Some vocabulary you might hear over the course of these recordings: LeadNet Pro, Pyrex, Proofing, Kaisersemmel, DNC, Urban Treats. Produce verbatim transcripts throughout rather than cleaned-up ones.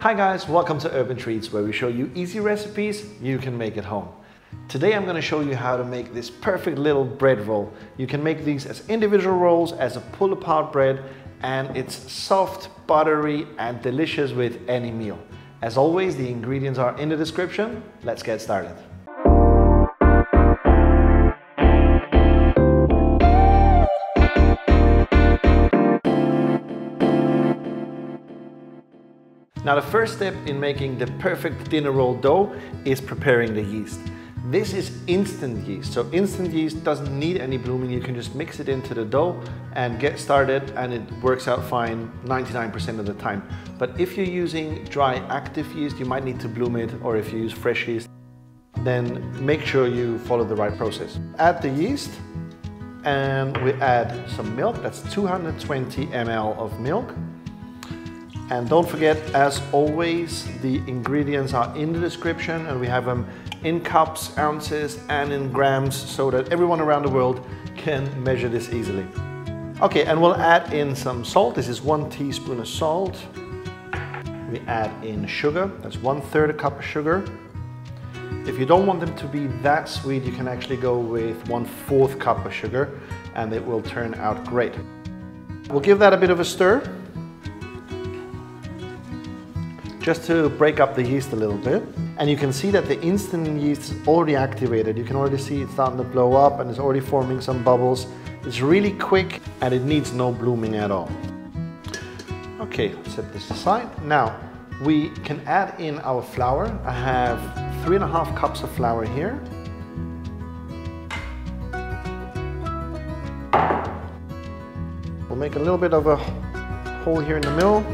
Hi guys, welcome to Urban Treats, where we show you easy recipes you can make at home. Today I'm going to show you how to make this perfect little bread roll. You can make these as individual rolls, as a pull apart bread, and it's soft, buttery and delicious with any meal. As always, the ingredients are in the description. Let's get started. Now the first step in making the perfect dinner roll dough is preparing the yeast. This is instant yeast, so instant yeast doesn't need any blooming. You can just mix it into the dough and get started, and it works out fine ninety-nine percent of the time. But if you're using dry active yeast, you might need to bloom it, or if you use fresh yeast, then make sure you follow the right process. Add the yeast, and we add some milk. That's two hundred twenty milliliters of milk. And don't forget, as always, the ingredients are in the description, and we have them in cups, ounces, and in grams, so that everyone around the world can measure this easily. Okay, and we'll add in some salt. This is one teaspoon of salt. We add in sugar. That's one third a cup of sugar. If you don't want them to be that sweet, you can actually go with one fourth cup of sugar, and it will turn out great. We'll give that a bit of a stir, just to break up the yeast a little bit. And you can see that the instant yeast is already activated. You can already see it's starting to blow up and it's already forming some bubbles. It's really quick and it needs no blooming at all. Okay, set this aside. Now, we can add in our flour. I have three and a half cups of flour here. We'll make a little bit of a hole here in the middle.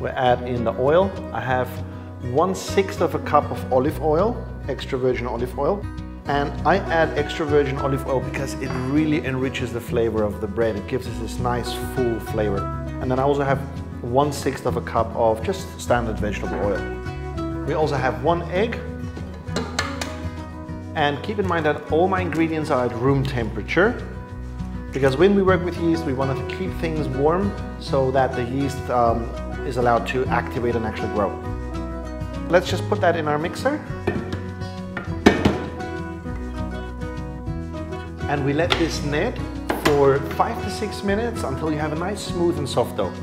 We add in the oil. I have one sixth of a cup of olive oil, extra virgin olive oil. And I add extra virgin olive oil because it really enriches the flavor of the bread. It gives us this nice full flavor. And then I also have one sixth of a cup of just standard vegetable oil. We also have one egg. And keep in mind that all my ingredients are at room temperature, because when we work with yeast, we want to keep things warm so that the yeast um, is allowed to activate and actually grow. Let's just put that in our mixer. And we let this net for five to six minutes until you have a nice smooth and soft dough.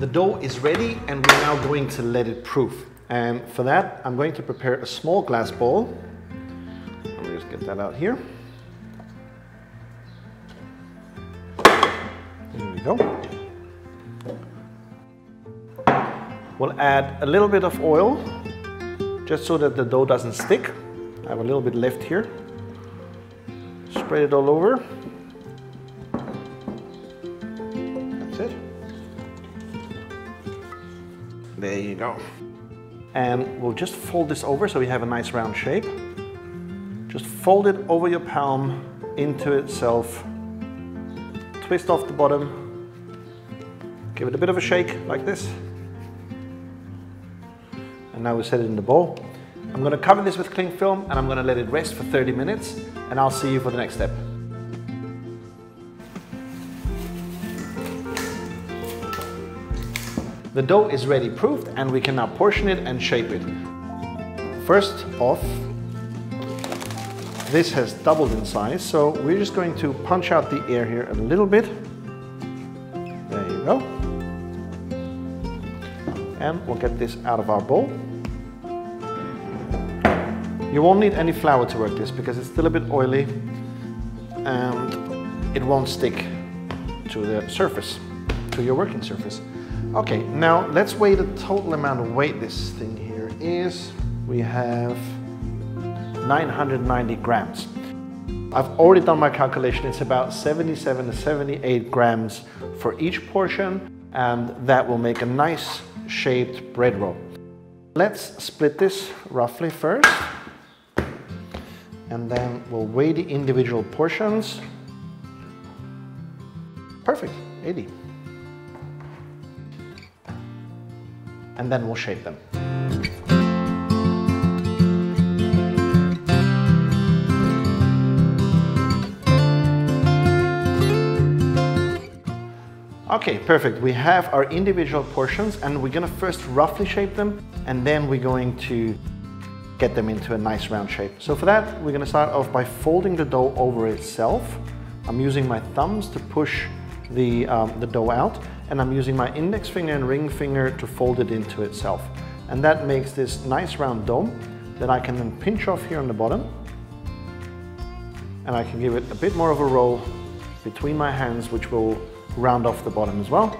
The dough is ready, and we're now going to let it proof. And for that, I'm going to prepare a small glass bowl. Let me just get that out here. There we go. We'll add a little bit of oil, just so that the dough doesn't stick. I have a little bit left here. Spread it all over. That's it. There you go. And we'll just fold this over so we have a nice round shape. Just fold it over your palm into itself. Twist off the bottom. Give it a bit of a shake like this. And now we set it in the bowl. I'm going to cover this with cling film, and I'm going to let it rest for thirty minutes, and I'll see you for the next step. The dough is ready proofed, and we can now portion it and shape it. First off, this has doubled in size, so we're just going to punch out the air here a little bit. There you go. And we'll get this out of our bowl. You won't need any flour to work this because it's still a bit oily and it won't stick to the surface, to your working surface. Okay, now let's weigh the total amount of weight this thing here is. We have nine hundred ninety grams. I've already done my calculation. It's about seventy-seven to seventy-eight grams for each portion, and that will make a nice shaped bread roll. Let's split this roughly first, and then we'll weigh the individual portions. Perfect, eighty. and then we'll shape them. Okay, perfect. We have our individual portions and we're gonna first roughly shape them and then we're going to get them into a nice round shape. So for that, we're gonna start off by folding the dough over itself. I'm using my thumbs to push the, um, the dough out, and I'm using my index finger and ring finger to fold it into itself. And that makes this nice round dome that I can then pinch off here on the bottom. And I can give it a bit more of a roll between my hands, which will round off the bottom as well.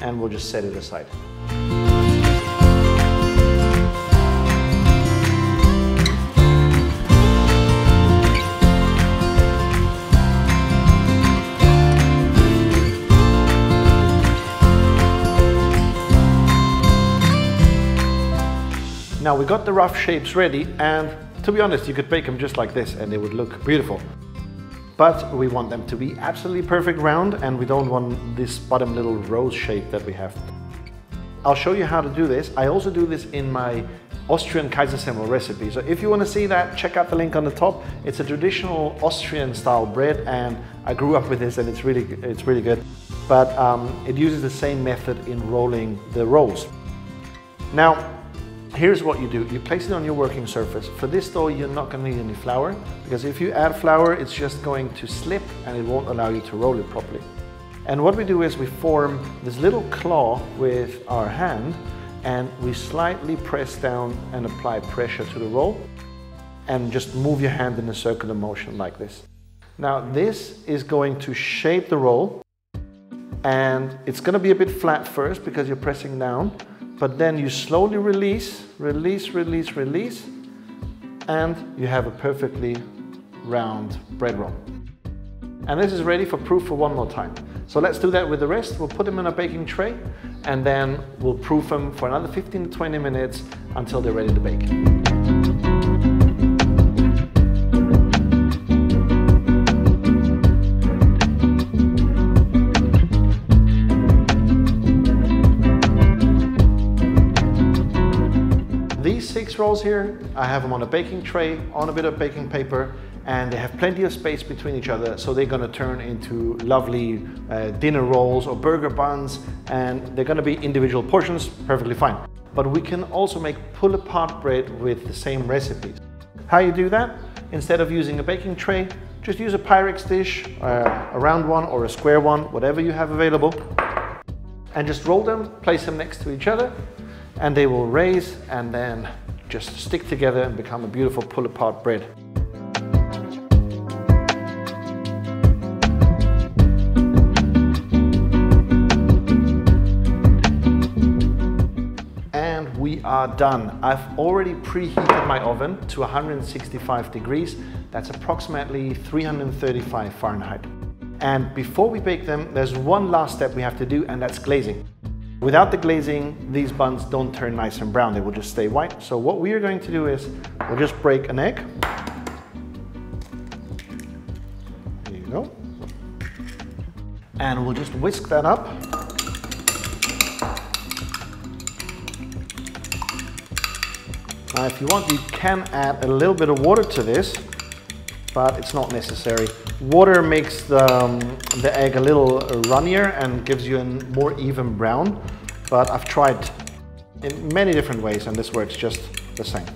And we'll just set it aside. Now we got the rough shapes ready, and to be honest, you could bake them just like this and it would look beautiful. But we want them to be absolutely perfect round, and we don't want this bottom little rose shape that we have. I'll show you how to do this. I also do this in my Austrian Kaisersemmel recipe. So if you want to see that, check out the link on the top. It's a traditional Austrian style bread, and I grew up with this and it's really, it's really good. But um, it uses the same method in rolling the rolls. Now, here's what you do. You place it on your working surface. For this dough, you're not going to need any flour, because if you add flour, it's just going to slip and it won't allow you to roll it properly. And what we do is we form this little claw with our hand, and we slightly press down and apply pressure to the roll, and just move your hand in a circular motion like this. Now this is going to shape the roll, and it's going to be a bit flat first because you're pressing down. But then you slowly release, release, release, release, and you have a perfectly round bread roll. And this is ready for proof for one more time. So let's do that with the rest. We'll put them in a baking tray, and then we'll proof them for another fifteen to twenty minutes until they're ready to bake. These six rolls here, I have them on a baking tray, on a bit of baking paper, and they have plenty of space between each other, so they're gonna turn into lovely uh, dinner rolls or burger buns, and they're gonna be individual portions, perfectly fine. But we can also make pull-apart bread with the same recipes. How you do that? Instead of using a baking tray, just use a Pyrex dish, uh, a round one or a square one, whatever you have available, and just roll them, place them next to each other, and they will raise and then just stick together and become a beautiful pull-apart bread. And we are done. I've already preheated my oven to one hundred sixty-five degrees. That's approximately three hundred thirty-five Fahrenheit. And before we bake them, there's one last step we have to do, and that's glazing. Without the glazing, these buns don't turn nice and brown. They will just stay white. So what we are going to do is we'll just break an egg. There you go. And we'll just whisk that up. Now, if you want, you can add a little bit of water to this, but it's not necessary. Water makes the, um, the egg a little runnier and gives you a more even brown, but I've tried in many different ways and this works just the same.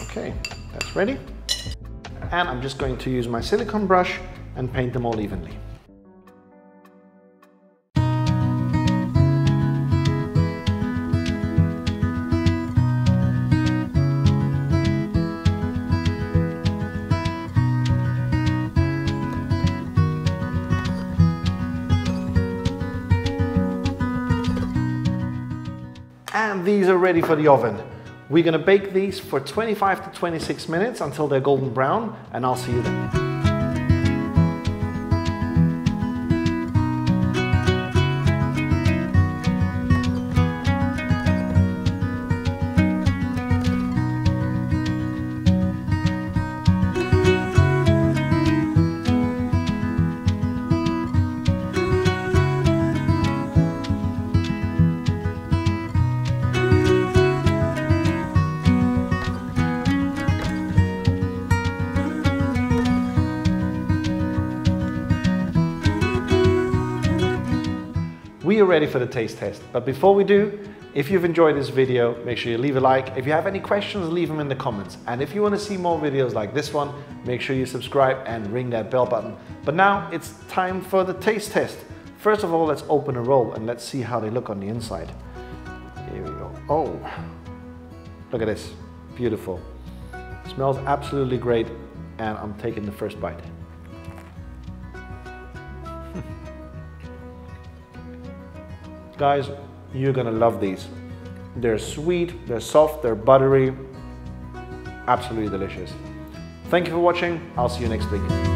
Okay, that's ready. And I'm just going to use my silicone brush and paint them all evenly. And these are ready for the oven. We're gonna bake these for twenty-five to twenty-six minutes until they're golden brown, and I'll see you then. We are ready for the taste test, but before we do, if you've enjoyed this video, make sure you leave a like. If you have any questions, leave them in the comments. And if you want to see more videos like this one, make sure you subscribe and ring that bell button. But now it's time for the taste test. First of all, let's open a roll and let's see how they look on the inside. Here we go. Oh, look at this. Beautiful. Smells absolutely great. And I'm taking the first bite. Guys, you're gonna love these. They're sweet, they're soft, they're buttery. Absolutely delicious. Thank you for watching. I'll see you next week.